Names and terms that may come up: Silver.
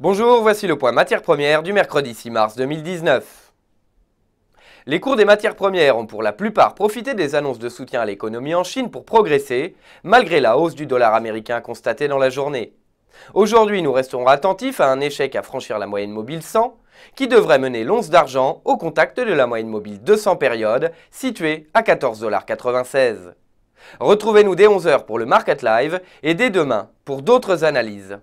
Bonjour, voici le point matières premières du mercredi 6 mars 2019. Les cours des matières premières ont pour la plupart profité des annonces de soutien à l'économie en Chine pour progresser, malgré la hausse du dollar américain constatée dans la journée. Aujourd'hui, nous resterons attentifs à un échec à franchir la moyenne mobile 100, qui devrait mener l'once d'argent au contact de la moyenne mobile 200 période, située à 14,96 $. Retrouvez-nous dès 11 h pour le Market Live et dès demain pour d'autres analyses.